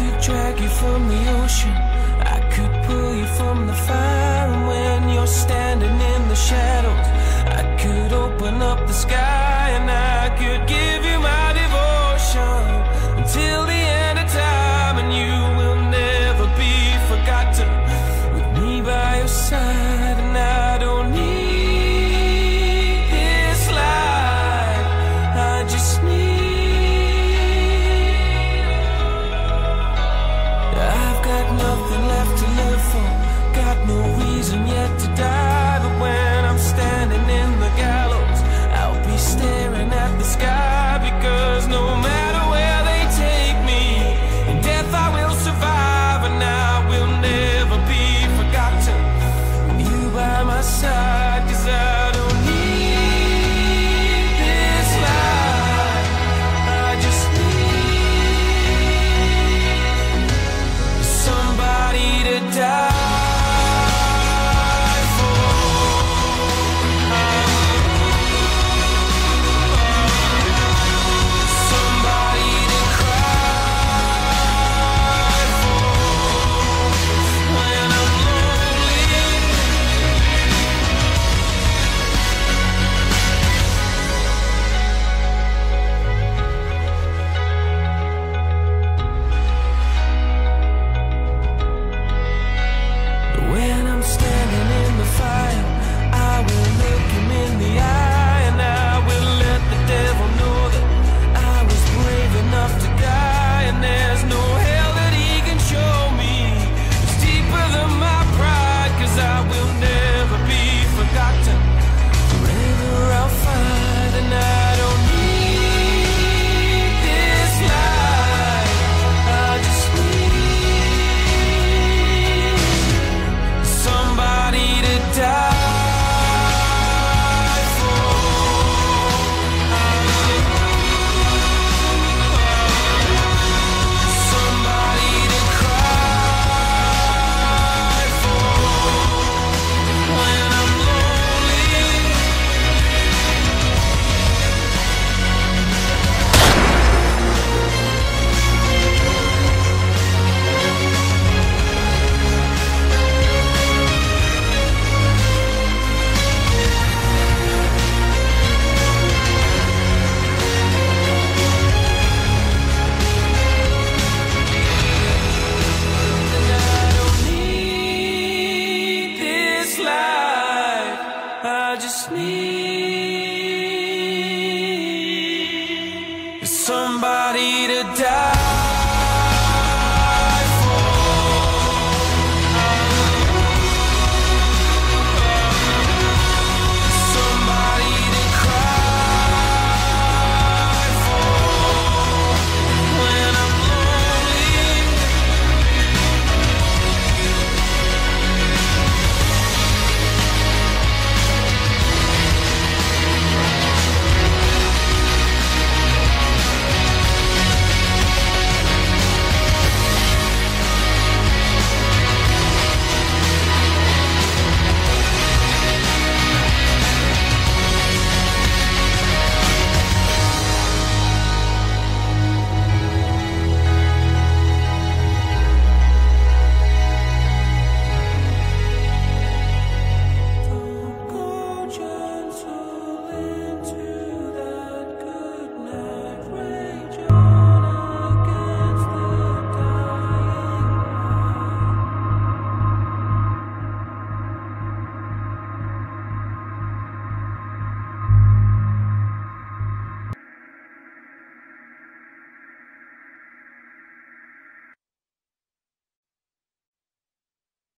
could drag you from the ocean, I could pull you from the fire. And when you're standing in the shadows, I could open up the sky, and I could give you my devotion until the end of time. And you will never be forgotten, with me by your side. And I don't need this life, I just need. Nothing left to live for, got no reason yet to die, but when